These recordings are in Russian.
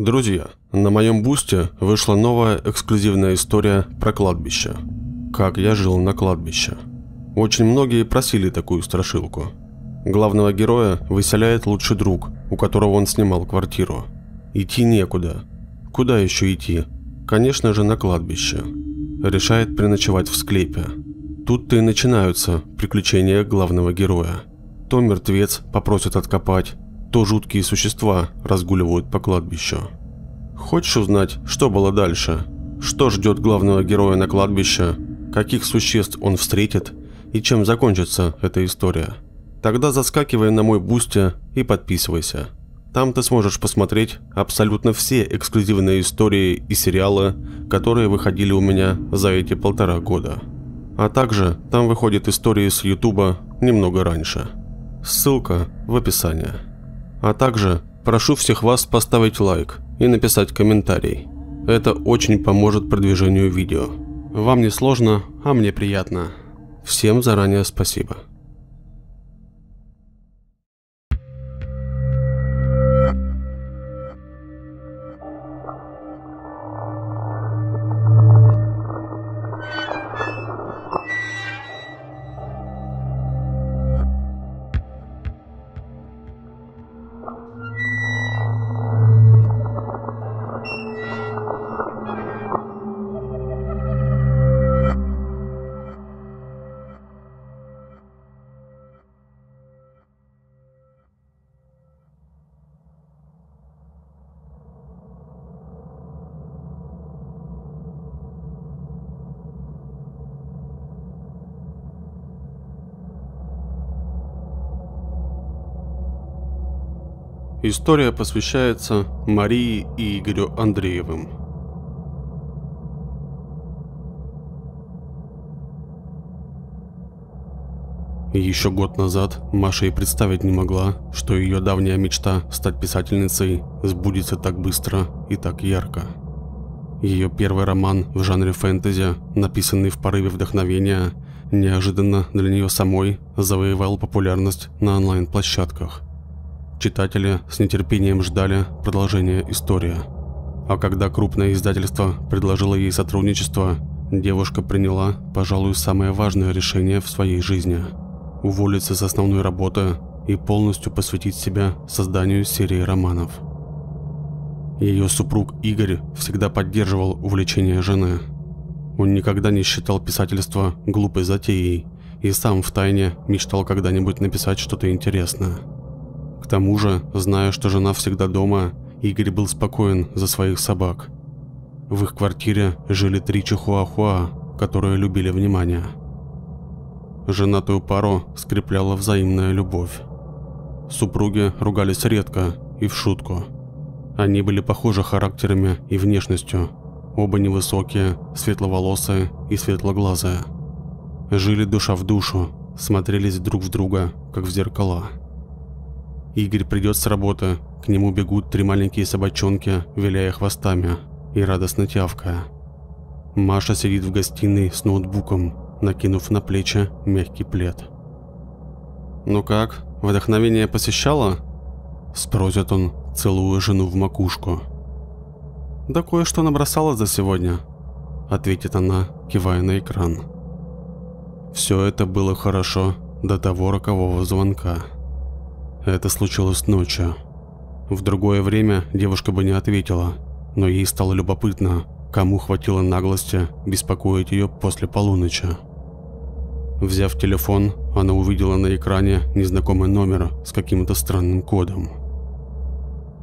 Друзья, на моем бусте вышла новая эксклюзивная история про кладбище. Как я жил на кладбище. Очень многие просили такую страшилку. Главного героя выселяет лучший друг, у которого он снимал квартиру. Идти некуда. Куда еще идти? Конечно же, на кладбище. Решает переночевать в склепе. Тут-то и начинаются приключения главного героя. То мертвец попросит откопать, то жуткие существа разгуливают по кладбищу. Хочешь узнать, что было дальше? Что ждет главного героя на кладбище? Каких существ он встретит? И чем закончится эта история? Тогда заскакивай на мой бусти и подписывайся. Там ты сможешь посмотреть абсолютно все эксклюзивные истории и сериалы, которые выходили у меня за эти 1,5 года. А также там выходят истории с YouTube немного раньше. Ссылка в описании. А также прошу всех вас поставить лайк и написать комментарий. Это очень поможет продвижению видео. Вам не сложно, а мне приятно. Всем заранее спасибо. История посвящается Марии и Игорю Андреевым. Еще год назад Маша и представить не могла, что ее давняя мечта стать писательницей сбудется так быстро и так ярко. Ее первый роман в жанре фэнтези, написанный в порыве вдохновения, неожиданно для нее самой завоевал популярность на онлайн-площадках. Читатели с нетерпением ждали продолжения истории. А когда крупное издательство предложило ей сотрудничество, девушка приняла, пожалуй, самое важное решение в своей жизни – уволиться с основной работы и полностью посвятить себя созданию серии романов. Ее супруг Игорь всегда поддерживал увлечение жены. Он никогда не считал писательство глупой затеей и сам втайне мечтал когда-нибудь написать что-то интересное. К тому же, зная, что жена всегда дома, Игорь был спокоен за своих собак. В их квартире жили 3 чихуахуа, которые любили внимание. Женатую пару скрепляла взаимная любовь. Супруги ругались редко и в шутку. Они были похожи характерами и внешностью, оба невысокие, светловолосые и светлоглазые. Жили душа в душу, смотрелись друг в друга, как в зеркала. Игорь придет с работы, к нему бегут 3 маленькие собачонки, виляя хвостами и радостно тявкая. Маша сидит в гостиной с ноутбуком, накинув на плечи мягкий плед. «Ну как, вдохновение посещало?» – спросит он, целуя жену в макушку. «Да кое-что набросала за сегодня», – ответит она, кивая на экран. Все это было хорошо до того рокового звонка. Это случилось ночью. В другое время девушка бы не ответила, но ей стало любопытно, кому хватило наглости беспокоить ее после полуночи. Взяв телефон, она увидела на экране незнакомый номер с каким-то странным кодом.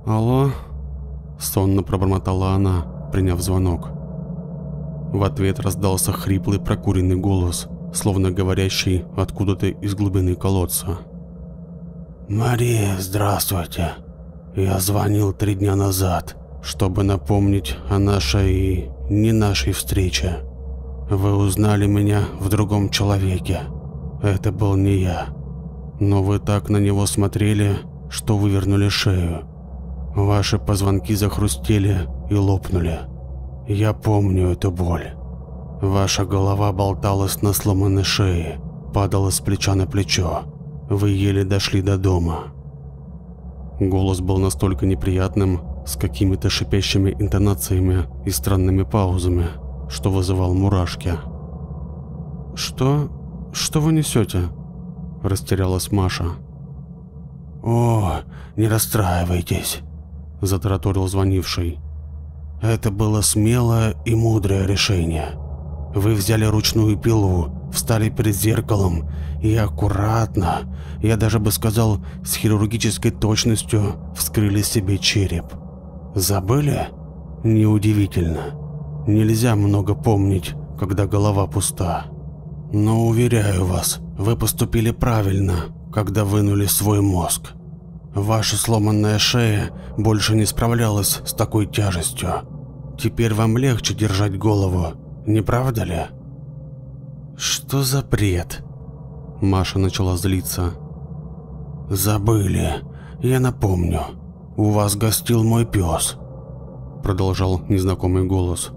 «Алло?» – сонно пробормотала она, приняв звонок. В ответ раздался хриплый прокуренный голос, словно говорящий откуда-то из глубины колодца. «Мария, здравствуйте. Я звонил 3 дня назад, чтобы напомнить о нашей и не нашей встрече. Вы узнали меня в другом человеке. Это был не я. Но вы так на него смотрели, что вывернули шею. Ваши позвонки захрустели и лопнули. Я помню эту боль. Ваша голова болталась на сломанной шее, падала с плеча на плечо. Вы еле дошли до дома». Голос был настолько неприятным, с какими-то шипящими интонациями и странными паузами, что вызывал мурашки. «Что? Что вы несете?» – растерялась Маша. «О, не расстраивайтесь», – затараторил звонивший. «Это было смелое и мудрое решение. Вы взяли ручную пилу, встали перед зеркалом и аккуратно, я даже бы сказал, с хирургической точностью вскрыли себе череп. Забыли? Неудивительно. Нельзя много помнить, когда голова пуста. Но уверяю вас, вы поступили правильно, когда вынули свой мозг. Ваша сломанная шея больше не справлялась с такой тяжестью. Теперь вам легче держать голову, не правда ли?» «Что за бред?» Маша начала злиться. «Забыли, я напомню. У вас гостил мой пес», продолжал незнакомый голос.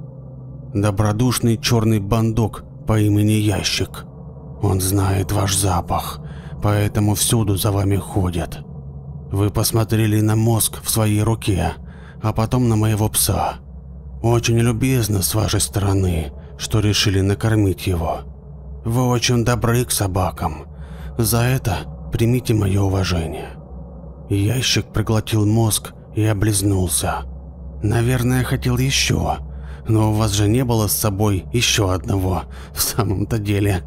«Добродушный черный бандок по имени Ящик. Он знает ваш запах, поэтому всюду за вами ходит. Вы посмотрели на мозг в своей руке, а потом на моего пса. Очень любезно с вашей стороны, что решили накормить его. Вы очень добры к собакам. За это примите мое уважение». Ящик проглотил мозг и облизнулся. «Наверное, хотел еще, но у вас же не было с собой еще одного, в самом-то деле».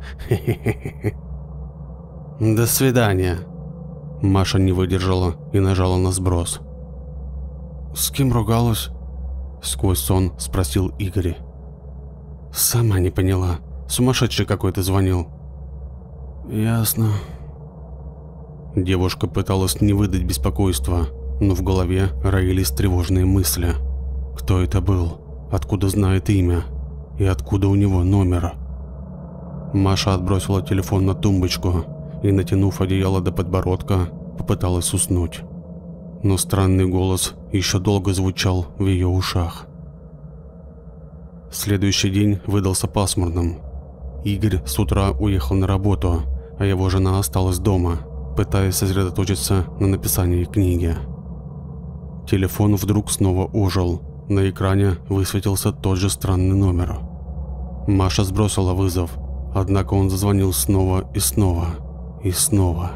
«До свидания». Маша не выдержала и нажала на сброс. «С кем ругалась?» — сквозь сон спросил Игорь. «Сама не поняла. Сумасшедший какой-то звонил». «Ясно». Девушка пыталась не выдать беспокойства, но в голове роились тревожные мысли. Кто это был? Откуда знает имя? И откуда у него номер? Маша отбросила телефон на тумбочку и, натянув одеяло до подбородка, попыталась уснуть. Но странный голос еще долго звучал в ее ушах. Следующий день выдался пасмурным. Игорь с утра уехал на работу, а его жена осталась дома, пытаясь сосредоточиться на написании книги. Телефон вдруг снова ожил, на экране высветился тот же странный номер. Маша сбросила вызов, однако он зазвонил снова и снова, и снова.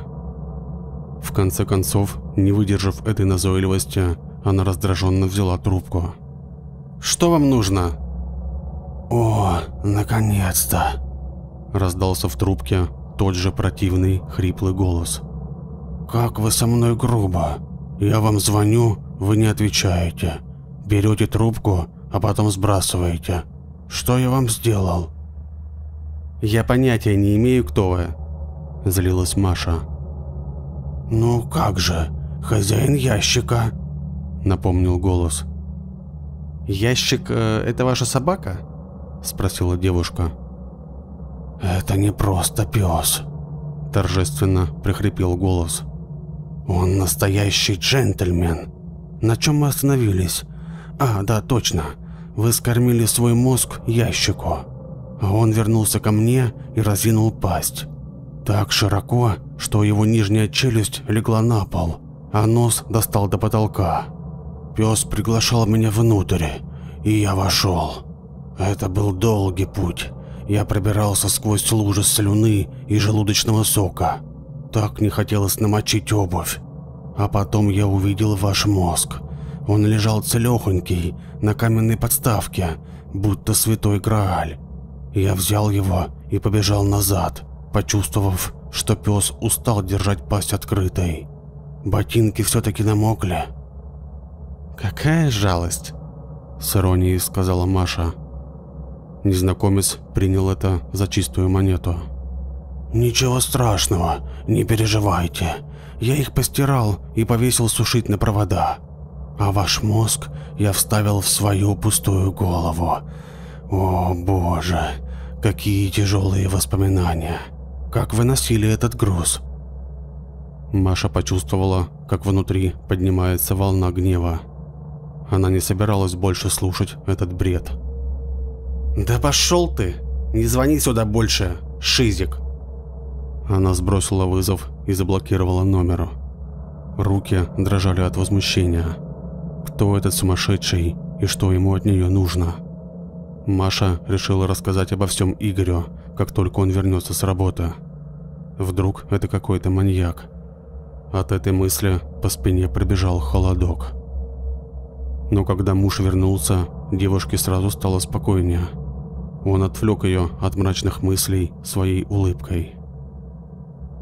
В конце концов, не выдержав этой назойливости, она раздраженно взяла трубку. «Что вам нужно?» «О, наконец-то!» – раздался в трубке тот же противный, хриплый голос. «Как вы со мной грубо! Я вам звоню, вы не отвечаете. Берете трубку, а потом сбрасываете. Что я вам сделал?» «Я понятия не имею, кто вы», – злилась Маша. «Ну как же, хозяин Ящика», – напомнил голос. «Ящик – это ваша собака?» – спросила девушка. «Это не просто пес», – торжественно прохрипел голос. «Он настоящий джентльмен. На чем мы остановились? А, да, точно. Вы скормили свой мозг Ящику, а он вернулся ко мне и разинул пасть. Так широко, что его нижняя челюсть легла на пол, а нос достал до потолка. Пес приглашал меня внутрь, и я вошел. Это был долгий путь. Я пробирался сквозь лужи слюны и желудочного сока. Так не хотелось намочить обувь. А потом я увидел ваш мозг. Он лежал целехонький на каменной подставке, будто святой Грааль. Я взял его и побежал назад, почувствовав, что пес устал держать пасть открытой. Ботинки все-таки намокли». «Какая жалость», — с иронией сказала Маша. Незнакомец принял это за чистую монету. «Ничего страшного, не переживайте. Я их постирал и повесил сушить на провода. А ваш мозг я вставил в свою пустую голову. О боже, какие тяжелые воспоминания. Как вы носили этот груз?» Маша почувствовала, как внутри поднимается волна гнева. Она не собиралась больше слушать этот бред. «Да пошел ты! Не звони сюда больше, шизик!» Она сбросила вызов и заблокировала номер. Руки дрожали от возмущения. кто этот сумасшедший и что ему от нее нужно. Маша решила рассказать обо всем Игорю, как только он вернется с работы. Вдруг это какой-то маньяк. От этой мысли по спине пробежал холодок. Но когда муж вернулся, девушке сразу стало спокойнее. Он отвлек ее от мрачных мыслей своей улыбкой.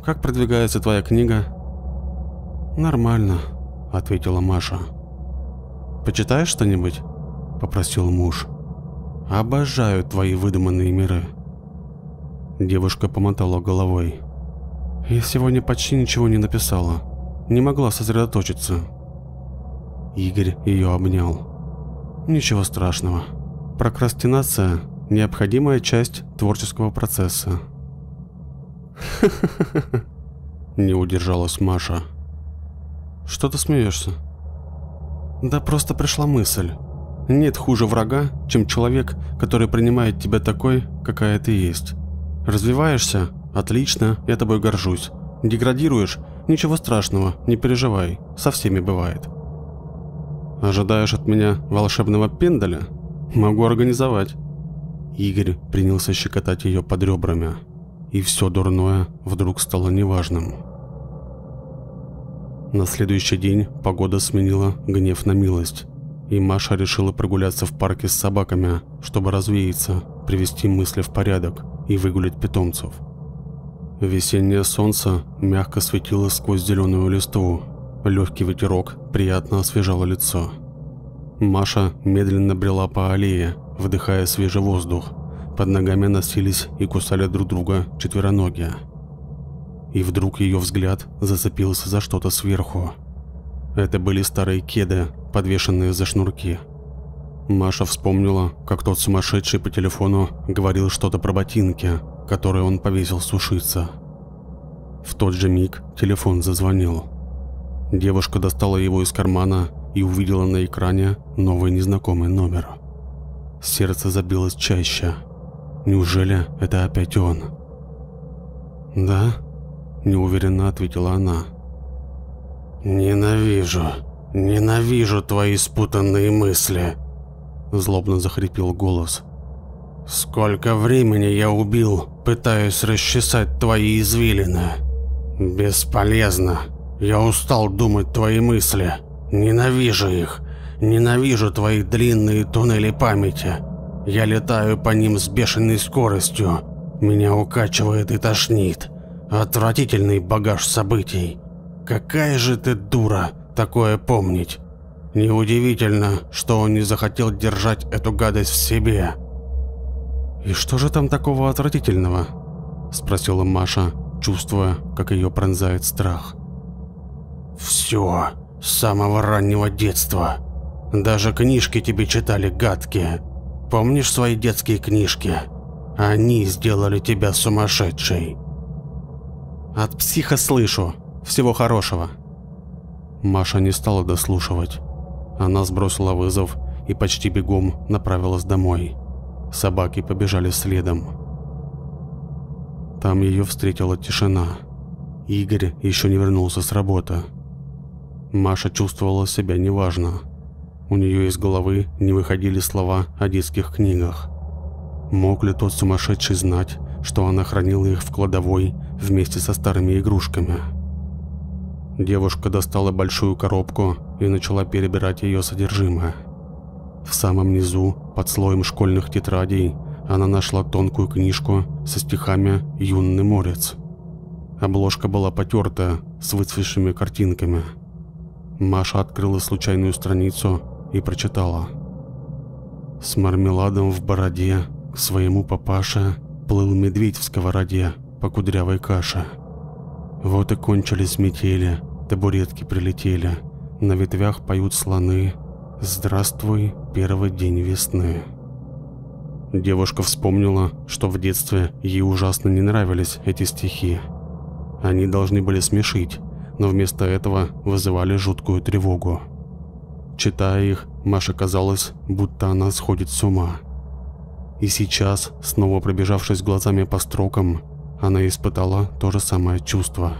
«Как продвигается твоя книга?» «Нормально», — ответила Маша. «Почитаешь что-нибудь?» — попросил муж. «Обожаю твои выдуманные миры». Девушка помотала головой. «Я сегодня почти ничего не написала. Не могла сосредоточиться». Игорь ее обнял. «Ничего страшного. Прокрастинация – необходимая часть творческого процесса». «Ха-ха-ха-ха-ха», – не удержалась Маша. «Что ты смеешься?» «Да просто пришла мысль. Нет хуже врага, чем человек, который принимает тебя такой, какая ты есть. Развиваешься? Отлично, я тобой горжусь. Деградируешь? Ничего страшного, не переживай, со всеми бывает. Ожидаешь от меня волшебного пендаля? Могу организовать». Игорь принялся щекотать ее под ребрами, и все дурное вдруг стало неважным. На следующий день погода сменила гнев на милость, и Маша решила прогуляться в парке с собаками, чтобы развеяться, привести мысли в порядок и выгулять питомцев. Весеннее солнце мягко светило сквозь зеленую листву, легкий ветерок приятно освежало лицо. Маша медленно брела по аллее, вдыхая свежий воздух, под ногами носились и кусали друг друга четвероногие. И вдруг ее взгляд зацепился за что-то сверху. Это были старые кеды, подвешенные за шнурки. Маша вспомнила, как тот сумасшедший по телефону говорил что-то про ботинки, которые он повесил сушиться. В тот же миг телефон зазвонил. Девушка достала его из кармана и увидела на экране новый незнакомый номер. Сердце забилось чаще. Неужели это опять он? «Да?» – неуверенно ответила она. «Ненавижу, ненавижу твои спутанные мысли», – злобно захрипел голос. «Сколько времени я убил, пытаясь расчесать твои извилины. Бесполезно. Я устал думать твои мысли. Ненавижу их. Ненавижу твои длинные туннели памяти. Я летаю по ним с бешеной скоростью. Меня укачивает и тошнит. Отвратительный багаж событий. Какая же ты дура, такое помнить. Неудивительно, что он не захотел держать эту гадость в себе». «И что же там такого отвратительного?» – спросила Маша, чувствуя, как ее пронзает страх. «Все, с самого раннего детства. Даже книжки тебе читали гадкие. Помнишь свои детские книжки? Они сделали тебя сумасшедшей». «От психа слышу. Всего хорошего». Маша не стала дослушивать. Она сбросила вызов и почти бегом направилась домой. Собаки побежали следом. Там ее встретила тишина. Игорь еще не вернулся с работы. Маша чувствовала себя неважно. У нее из головы не выходили слова о детских книгах. Мог ли тот сумасшедший знать, что она хранила их в кладовой вместе со старыми игрушками? Девушка достала большую коробку и начала перебирать ее содержимое. В самом низу, под слоем школьных тетрадей, она нашла тонкую книжку со стихами Юнны Морец. Обложка была потерта, с выцветшими картинками. Маша открыла случайную страницу и прочитала: «С мармеладом в бороде к своему папаше плыл медведь в сковороде по кудрявой каше. Вот и кончились метели, табуретки прилетели, на ветвях поют слоны. Здравствуй, первый день весны». Девушка вспомнила, что в детстве ей ужасно не нравились эти стихи. Они должны были смешить, но вместо этого вызывали жуткую тревогу. Читая их, Маше казалось, будто она сходит с ума. И сейчас, снова пробежавшись глазами по строкам, она испытала то же самое чувство.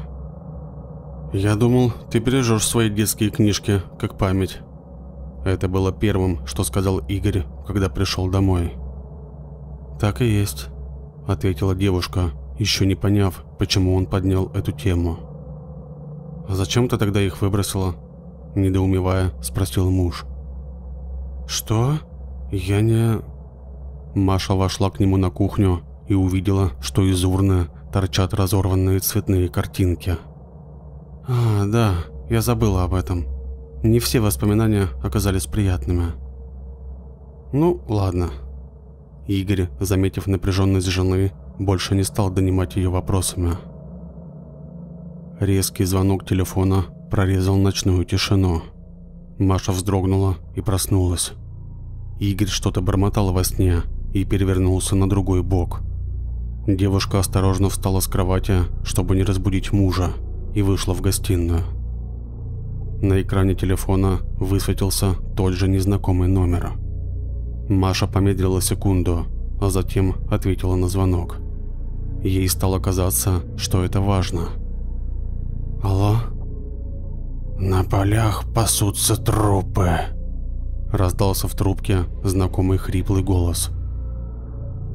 «Я думал, ты бережешь свои детские книжки, как память. Это было первым, что сказал Игорь, когда пришел домой. «Так и есть», – ответила девушка, еще не поняв, почему он поднял эту тему. «А зачем ты тогда их выбросила?» – недоумевая, спросил муж. «Что? Я не…» Маша вошла к нему на кухню и увидела, что из урны торчат разорванные цветные картинки. «А, да, я забыла об этом. Не все воспоминания оказались приятными». «Ну, ладно». Игорь, заметив напряженность жены, больше не стал донимать ее вопросами. Резкий звонок телефона прорезал ночную тишину. Маша вздрогнула и проснулась. Игорь что-то бормотал во сне и перевернулся на другой бок. Девушка осторожно встала с кровати, чтобы не разбудить мужа, и вышла в гостиную. На экране телефона высветился тот же незнакомый номер. Маша помедлила секунду, а затем ответила на звонок. Ей стало казаться, что это важно. «Алло?» «На полях пасутся трупы», – раздался в трубке знакомый хриплый голос.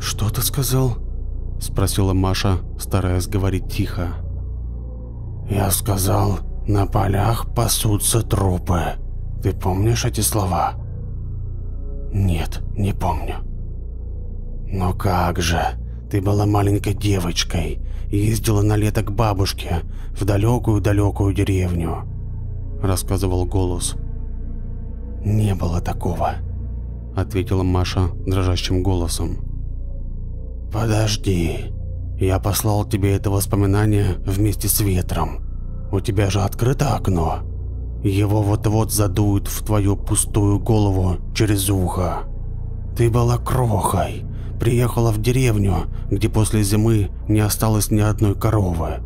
«Что ты сказал?» – спросила Маша, стараясь говорить тихо. «Я сказал, на полях пасутся трупы. Ты помнишь эти слова?» «Нет, не помню». «Но как же, ты была маленькой девочкой, ездила на лето к бабушке в далекую-далекую деревню», – рассказывал голос. «Не было такого», – ответила Маша дрожащим голосом. «Подожди, я послал тебе это воспоминание вместе с ветром. У тебя же открыто окно. Его вот-вот задует в твою пустую голову через ухо. Ты была крохой, приехала в деревню, где после зимы не осталось ни одной коровы.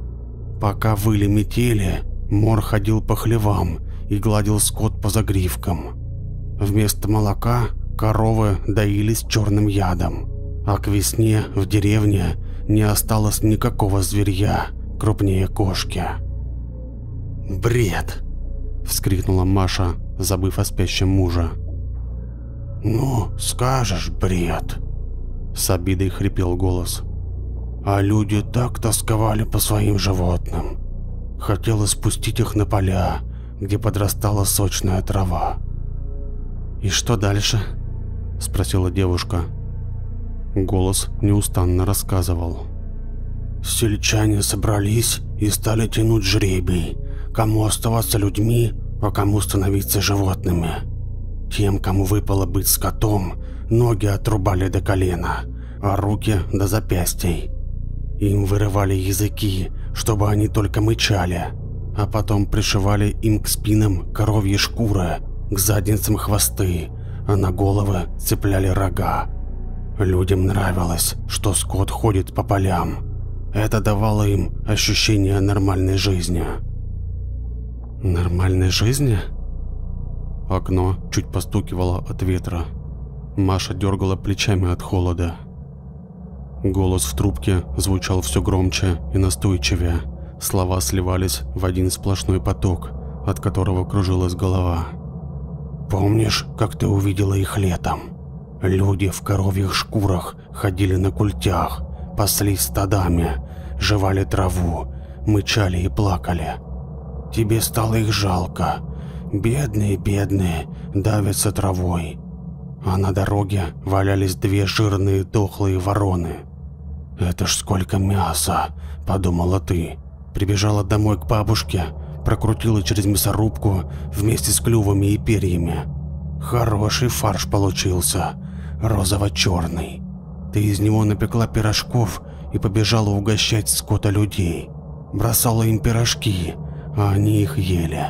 Пока выли метели, Мор ходил по хлевам и гладил скот по загривкам. Вместо молока коровы доились черным ядом, а к весне в деревне не осталось никакого зверья крупнее кошки». «Бред!» – вскрикнула Маша, забыв о спящем муже. «Ну, скажешь, бред!» – с обидой хрипел голос. «А люди так тосковали по своим животным. Хотелось спустить их на поля, где подрастала сочная трава». «И что дальше?» – спросила девушка. Голос неустанно рассказывал. «Сельчане собрались и стали тянуть жребий, кому оставаться людьми, а кому становиться животными. Тем, кому выпало быть скотом, ноги отрубали до колена, а руки до запястий. Им вырывали языки, чтобы они только мычали, а потом пришивали им к спинам коровьи шкуры, к задницам хвосты, а на головы цепляли рога. Людям нравилось, что скот ходит по полям. Это давало им ощущение нормальной жизни». «Нормальной жизни?» Окно чуть постукивало от ветра. Маша дергала плечами от холода. Голос в трубке звучал все громче и настойчивее. Слова сливались в один сплошной поток, от которого кружилась голова. «Помнишь, как ты увидела их летом? Люди в коровьих шкурах ходили на культях, паслись стадами, жевали траву, мычали и плакали. Тебе стало их жалко. Бедные-бедные давятся травой. А на дороге валялись две жирные дохлые вороны. Это ж сколько мяса, подумала ты. Прибежала домой к бабушке, прокрутила через мясорубку вместе с клювами и перьями. Хороший фарш получился, розово-черный. Ты из него напекла пирожков и побежала угощать скота людей. Бросала им пирожки, а они их ели.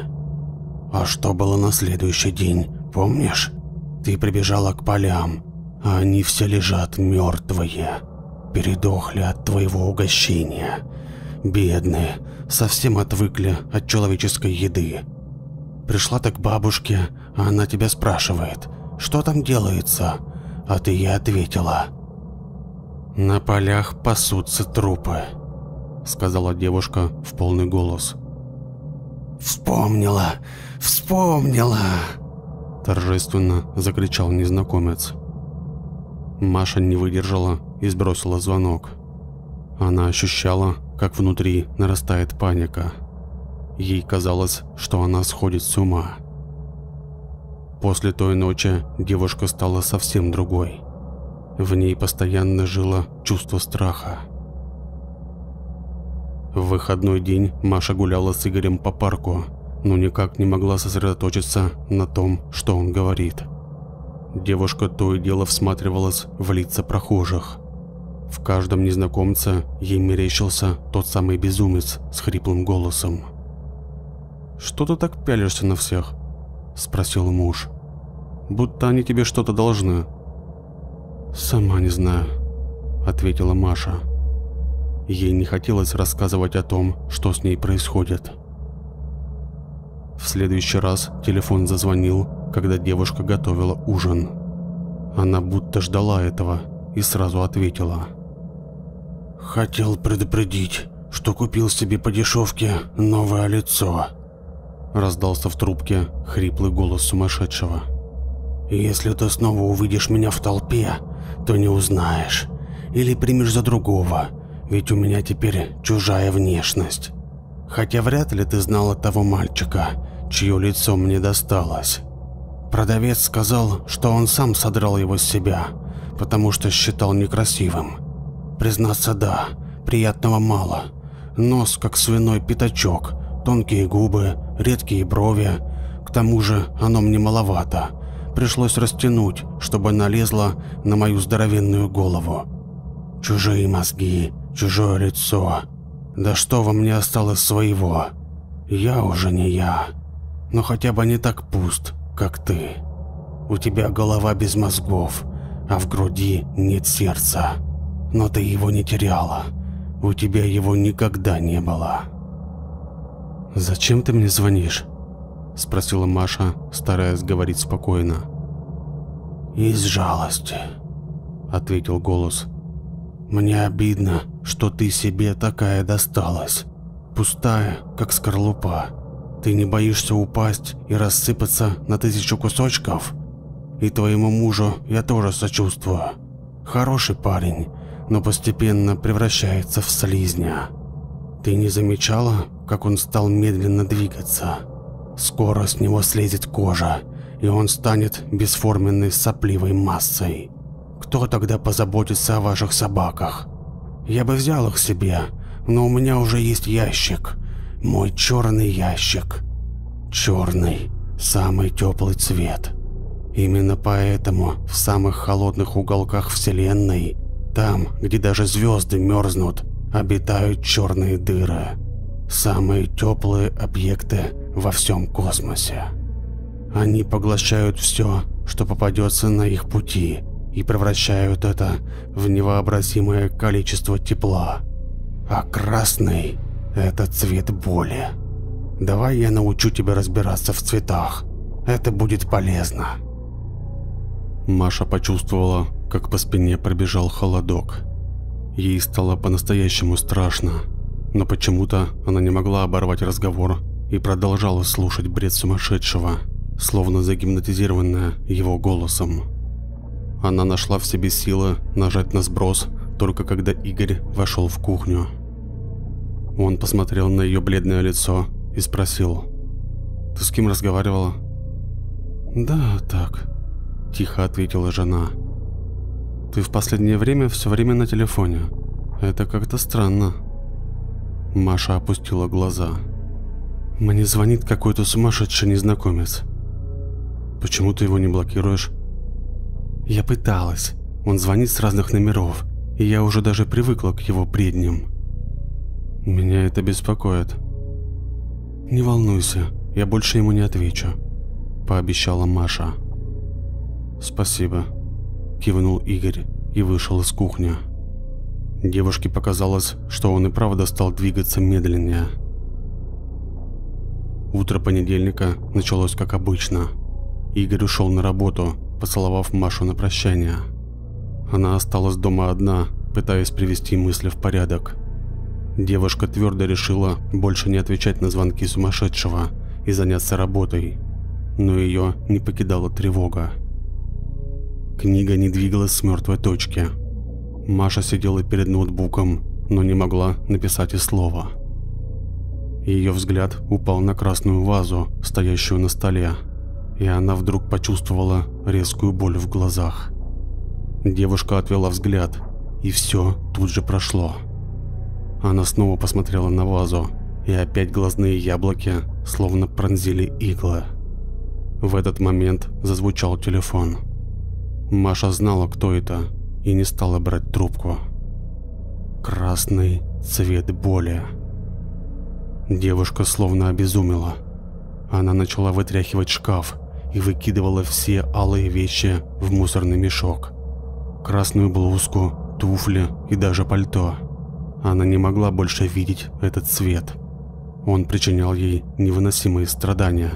А что было на следующий день, помнишь? Ты прибежала к полям, а они все лежат мертвые, передохли от твоего угощения. Бедные, совсем отвыкли от человеческой еды. Пришла ты к бабушке, а она тебя спрашивает, что там делается, а ты ей ответила: «На полях пасутся трупы», – сказала девушка в полный голос. «Вспомнила, вспомнила!» – — торжественно закричал незнакомец. Маша не выдержала и сбросила звонок. Она ощущала, как внутри нарастает паника. Ей казалось, что она сходит с ума. После той ночи девушка стала совсем другой. В ней постоянно жило чувство страха. В выходной день Маша гуляла с Игорем по парку, но никак не могла сосредоточиться на том, что он говорит. Девушка то и дело всматривалась в лица прохожих. В каждом незнакомце ей мерещился тот самый безумец с хриплым голосом. «Что ты так пялишься на всех?» – спросил муж. «Будто они тебе что-то должны». «Сама не знаю», – ответила Маша. Ей не хотелось рассказывать о том, что с ней происходит. В следующий раз телефон зазвонил, когда девушка готовила ужин. Она будто ждала этого и сразу ответила. «Хотел предупредить, что купил себе по дешевке новое лицо», – раздался в трубке хриплый голос сумасшедшего. «Если ты снова увидишь меня в толпе, то не узнаешь или примешь за другого. Ведь у меня теперь чужая внешность. Хотя вряд ли ты знала того мальчика, чье лицо мне досталось. Продавец сказал, что он сам содрал его с себя, потому что считал некрасивым. Признаться, да, приятного мало. Нос, как свиной пятачок, тонкие губы, редкие брови. К тому же оно мне маловато. Пришлось растянуть, чтобы налезло на мою здоровенную голову. Чужие мозги, чужое лицо. Да что во мне осталось своего? Я уже не я. Но хотя бы не так пуст, как ты. У тебя голова без мозгов, а в груди нет сердца. Но ты его не теряла. У тебя его никогда не было». «Зачем ты мне звонишь?» – спросила Маша, стараясь говорить спокойно. «Из жалости», – ответил голос. «Мне обидно, что ты себе такая досталась, пустая, как скорлупа. Ты не боишься упасть и рассыпаться на 1000 кусочков? И твоему мужу я тоже сочувствую. Хороший парень, но постепенно превращается в слизня. Ты не замечала, как он стал медленно двигаться? Скоро с него слезет кожа, и он станет бесформенной сопливой массой. Кто тогда позаботится о ваших собаках? Я бы взял их себе, но у меня уже есть ящик. Мой черный ящик. Черный – самый теплый цвет. Именно поэтому в самых холодных уголках Вселенной, там, где даже звезды мерзнут, обитают черные дыры. Самые теплые объекты во всем космосе. Они поглощают все, что попадется на их пути, и превращают это в невообразимое количество тепла. А красный – это цвет боли. Давай я научу тебя разбираться в цветах. Это будет полезно». Маша почувствовала, как по спине пробежал холодок. Ей стало по-настоящему страшно, но почему-то она не могла оборвать разговор и продолжала слушать бред сумасшедшего, словно загипнотизированная его голосом. Она нашла в себе силы нажать на сброс, только когда Игорь вошел в кухню. Он посмотрел на ее бледное лицо и спросил: «Ты с кем разговаривала?» «Да, так», – тихо ответила жена. «Ты в последнее время все время на телефоне. Это как-то странно». Маша опустила глаза. «Мне звонит какой-то сумасшедший незнакомец». «Почему ты его не блокируешь?» «Я пыталась. Он звонит с разных номеров, и я уже даже привыкла к его бредням». «Меня это беспокоит». «Не волнуйся, я больше ему не отвечу», – пообещала Маша. «Спасибо», – кивнул Игорь и вышел из кухни. Девушке показалось, что он и правда стал двигаться медленнее. Утро понедельника началось как обычно. Игорь ушел на работу, поцеловав Машу на прощание. Она осталась дома одна, пытаясь привести мысли в порядок. Девушка твердо решила больше не отвечать на звонки сумасшедшего и заняться работой. но ее не покидала тревога. Книга не двигалась с мертвой точки. Маша сидела перед ноутбуком, но не могла написать и слова. Ее взгляд упал на красную вазу, стоящую на столе, и она вдруг почувствовала резкую боль в глазах. Девушка отвела взгляд, и все тут же прошло. Она снова посмотрела на вазу, и опять глазные яблоки словно пронзили иглы. В этот момент зазвучал телефон. Маша знала, кто это, и не стала брать трубку. Красный цвет боли. Девушка словно обезумела. Она начала вытряхивать шкаф и выкидывала все алые вещи в мусорный мешок. Красную блузку, туфли и даже пальто. Она не могла больше видеть этот цвет. Он причинял ей невыносимые страдания.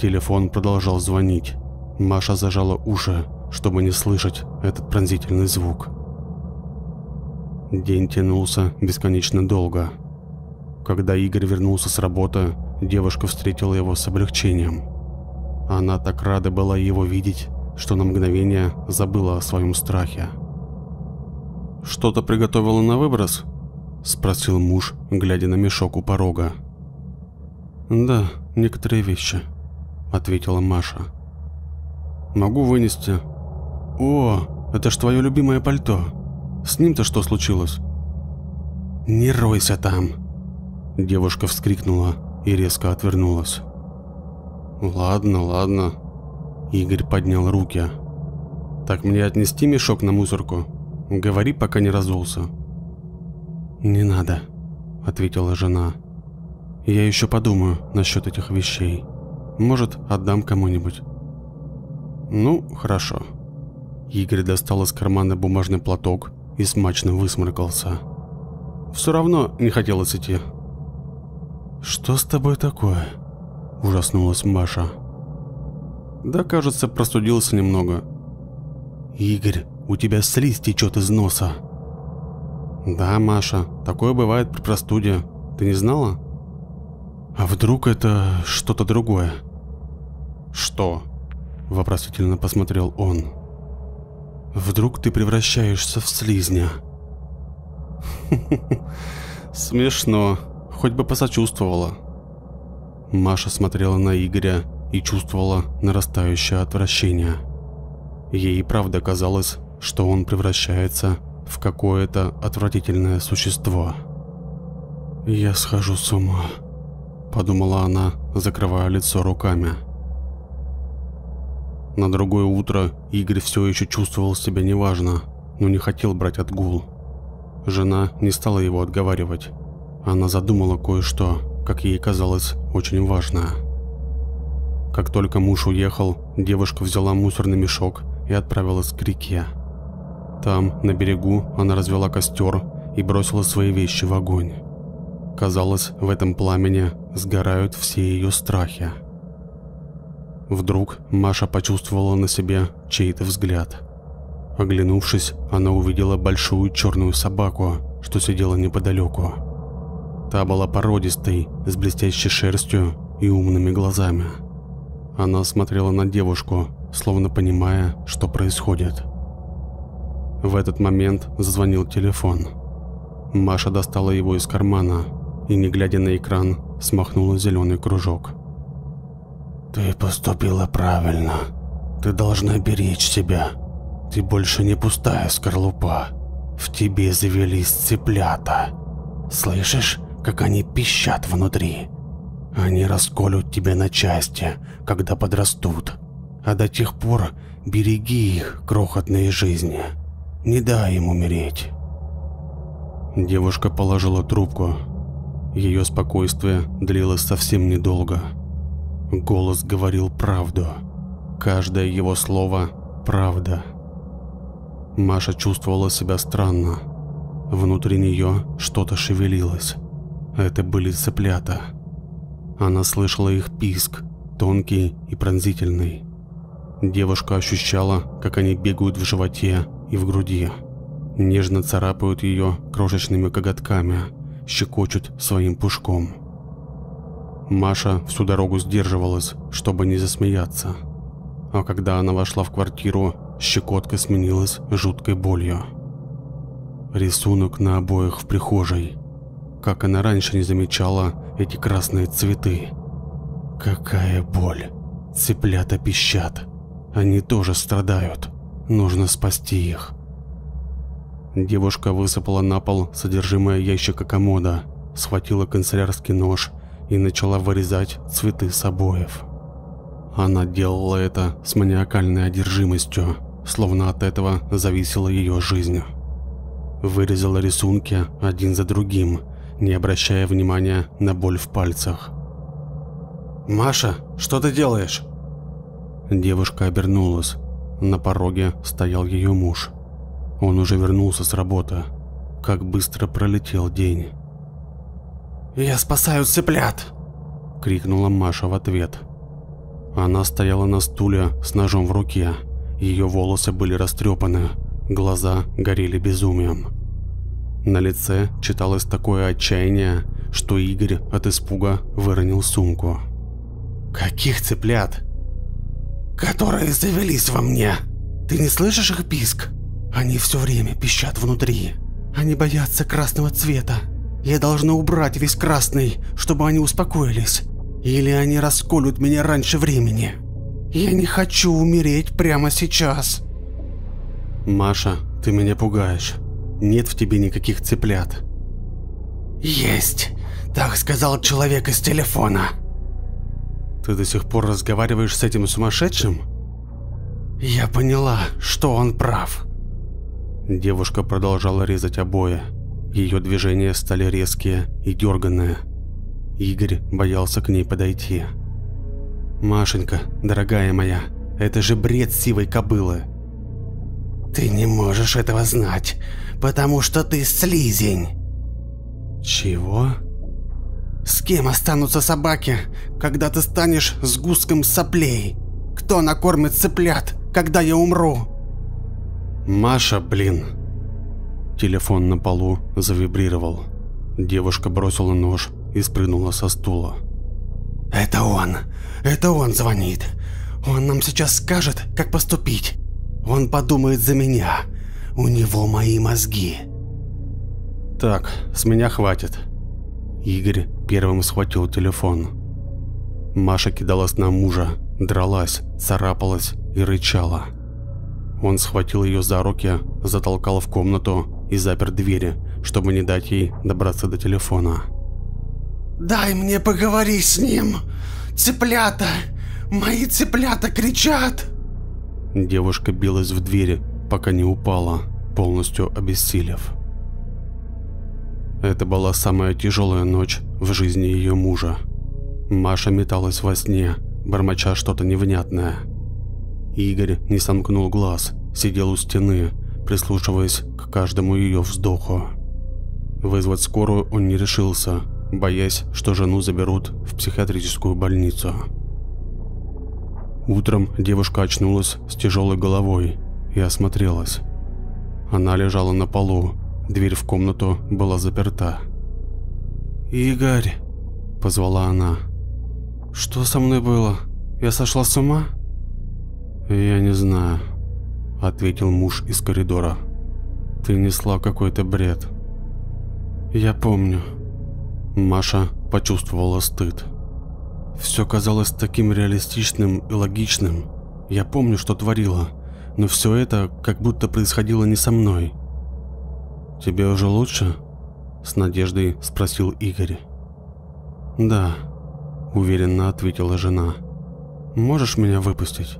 Телефон продолжал звонить. Маша зажала уши, чтобы не слышать этот пронзительный звук. День тянулся бесконечно долго. Когда Игорь вернулся с работы, девушка встретила его с облегчением. Она так рада была его видеть, что на мгновение забыла о своем страхе. «Что-то приготовила на выброс?» – спросил муж, глядя на мешок у порога. «Да, некоторые вещи», – ответила Маша. «Могу вынести». «О, это ж твое любимое пальто. С ним-то что случилось?» «Не ройся там!» – девушка вскрикнула и резко отвернулась. «Ладно, ладно». Игорь поднял руки. «Так мне отнести мешок на мусорку? Говори, пока не разулся». «Не надо», – ответила жена. «Я еще подумаю насчет этих вещей. Может, отдам кому-нибудь». «Ну, хорошо». Игорь достал из кармана бумажный платок и смачно высморкался. «Все равно не хотелось идти». «Что с тобой такое?» – ужаснулась Маша. «Да, кажется, простудился немного». «Игорь, у тебя слизь течет из носа». «Да, Маша, такое бывает при простуде. Ты не знала?» «А вдруг это что-то другое?» «Что?» – вопросительно посмотрел он. «Вдруг ты превращаешься в слизня?» «Смешно. Хоть бы посочувствовала». Маша смотрела на Игоря и чувствовала нарастающее отвращение. Ей и правда казалось, что он превращается в какое-то отвратительное существо. «Я схожу с ума», – подумала она, закрывая лицо руками. На другое утро Игорь все еще чувствовал себя неважно, но не хотел брать отгул. Жена не стала его отговаривать. Она задумала кое-что, как ей казалось, очень важное. Как только муж уехал, девушка взяла мусорный мешок и отправилась к реке. Там, на берегу, она развела костер и бросила свои вещи в огонь. Казалось, в этом пламени сгорают все ее страхи. Вдруг Маша почувствовала на себе чей-то взгляд. Оглянувшись, она увидела большую черную собаку, что сидела неподалеку. Та была породистой, с блестящей шерстью и умными глазами. Она смотрела на девушку, словно понимая, что происходит. В этот момент зазвонил телефон. Маша достала его из кармана и, не глядя на экран, смахнула зеленый кружок. «Ты поступила правильно. Ты должна беречь себя. Ты больше не пустая скорлупа. В тебе завелись цыплята. Слышишь, как они пищат внутри? Они расколют тебя на части, когда подрастут. А до тех пор береги их крохотные жизни. Не дай им умереть». Девушка положила трубку. Ее спокойствие длилось совсем недолго. Голос говорил правду. Каждое его слово – правда. Маша чувствовала себя странно. Внутри нее что-то шевелилось. Это были цыплята. Она слышала их писк, тонкий и пронзительный. Девушка ощущала, как они бегают в животе и в груди, нежно царапают ее крошечными коготками, щекочут своим пушком. Маша всю дорогу сдерживалась, чтобы не засмеяться. А когда она вошла в квартиру, щекотка сменилась жуткой болью. Рисунок на обоях в прихожей. Как она раньше не замечала эти красные цветы. Какая боль. Цыплята пищат. Они тоже страдают. Нужно спасти их. Девушка высыпала на пол содержимое ящика комода, схватила канцелярский нож и начала вырезать цветы с обоев. Она делала это с маниакальной одержимостью, словно от этого зависела ее жизнь. Вырезала рисунки один за другим, не обращая внимания на боль в пальцах. «Маша, что ты делаешь?» Девушка обернулась. На пороге стоял ее муж. Он уже вернулся с работы. Как быстро пролетел день. «Я спасаю цыплят!» – крикнула Маша в ответ. Она стояла на стуле с ножом в руке. Ее волосы были растрепаны, глаза горели безумием. На лице читалось такое отчаяние, что Игорь от испуга выронил сумку. «Каких цыплят?» «Которые завелись во мне! Ты не слышишь их писк? Они все время пищат внутри. Они боятся красного цвета. Я должна убрать весь красный, чтобы они успокоились. Или они расколют меня раньше времени. Я не хочу умереть прямо сейчас». «Маша, ты меня пугаешь. Нет в тебе никаких цыплят». «Есть. Так сказал человек из телефона». «Ты до сих пор разговариваешь с этим сумасшедшим?» «Я поняла, что он прав». Девушка продолжала резать обои. Ее движения стали резкие и дерганные. Игорь боялся к ней подойти. «Машенька, дорогая моя, это же бред сивой кобылы». «Ты не можешь этого знать, потому что ты слизень». «Чего?» «С кем останутся собаки, когда ты станешь сгустком соплей? Кто накормит цыплят, когда я умру?» «Маша, блин!» Телефон на полу завибрировал. Девушка бросила нож и спрыгнула со стула. «Это он! Это он звонит! Он нам сейчас скажет, как поступить! Он подумает за меня! У него мои мозги!» «Так, с меня хватит!» Игорь первым схватил телефон. Маша кидалась на мужа, дралась, царапалась и рычала. Он схватил ее за руки, затолкал в комнату и запер двери, чтобы не дать ей добраться до телефона. «Дай мне поговорить с ним! Цыплята! Мои цыплята кричат!» Девушка билась в двери, пока не упала, полностью обессилев. Это была самая тяжелая ночь в жизни ее мужа. Маша металась во сне, бормоча что-то невнятное. Игорь не сомкнул глаз, сидел у стены, прислушиваясь к каждому ее вздоху. Вызвать скорую он не решился, боясь, что жену заберут в психиатрическую больницу. Утром девушка очнулась с тяжелой головой и осмотрелась. Она лежала на полу, дверь в комнату была заперта. «Игорь!» – позвала она. «Что со мной было? Я сошла с ума?» «Я не знаю», – ответил муж из коридора. «Ты несла какой-то бред». «Я помню». Маша почувствовала стыд. «Все казалось таким реалистичным и логичным. Я помню, что творила, но все это как будто происходило не со мной». «Тебе уже лучше?» – с надеждой спросил Игорь. «Да», – уверенно ответила жена. «Можешь меня выпустить?»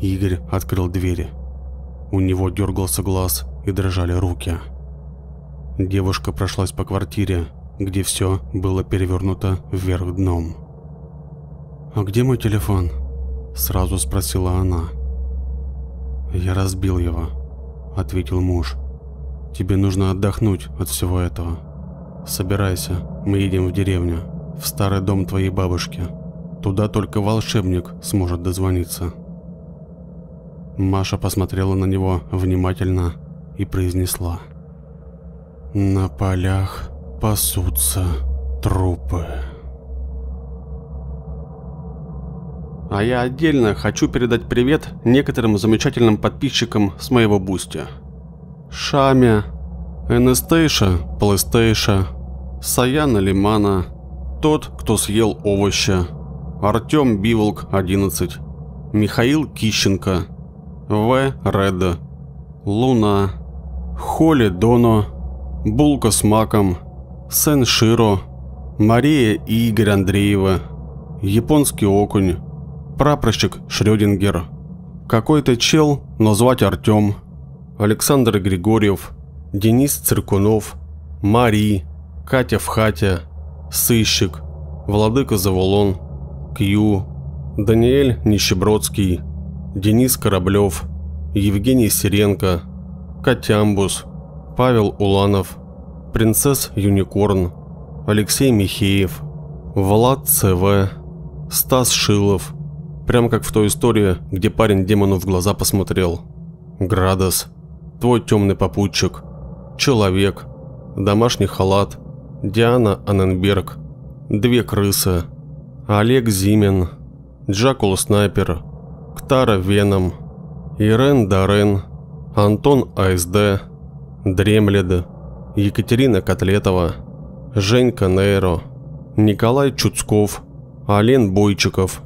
Игорь открыл двери. У него дергался глаз и дрожали руки. Девушка прошлась по квартире, где все было перевернуто вверх дном. «А где мой телефон?» – сразу спросила она. «Я разбил его», – ответил муж. «Тебе нужно отдохнуть от всего этого. Собирайся, мы едем в деревню, в старый дом твоей бабушки. Туда только волшебник сможет дозвониться». Маша посмотрела на него внимательно и произнесла: «На полях пасутся трупы». А я отдельно хочу передать привет некоторым замечательным подписчикам с моего Boosty. Шамя, Энестейша, Плестейша, Саяна Лимана, тот, кто съел овощи, Артем Биволк 11, Михаил Кищенко, В. Реда, Луна, Холи Доно, Булка с маком, Сен Широ, Мария и Игорь Андреева, Японский окунь, Прапорщик Шрёдингер, какой-то чел, но звать Артём, Александр Григорьев, Денис Циркунов, Мари, Катя в хате, Сыщик, Владыка Завулон, Кью, Даниэль Нищебродский, Денис Кораблёв, Евгений Сиренко, Котямбус, Павел Уланов, Принцесс Юникорн, Алексей Михеев, Влад ЦВ, Стас Шилов. Прям как в той истории, где парень демону в глаза посмотрел. Градос, твой темный попутчик, Человек, Домашний халат, Диана Аненберг, Две крысы, Олег Зимин, Джакул Снайпер, Ктара Веном, Ирен Дарен, Антон АСД, Дремлед, Екатерина Котлетова, Женька Нейро, Николай Чуцков, Ален Бойчиков,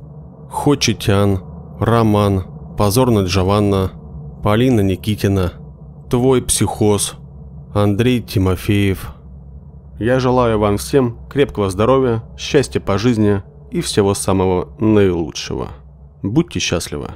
Хочетян, Роман, Позорно Джованна, Полина Никитина, Твой психоз, Андрей Тимофеев. Я желаю вам всем крепкого здоровья, счастья по жизни и всего самого наилучшего. Будьте счастливы!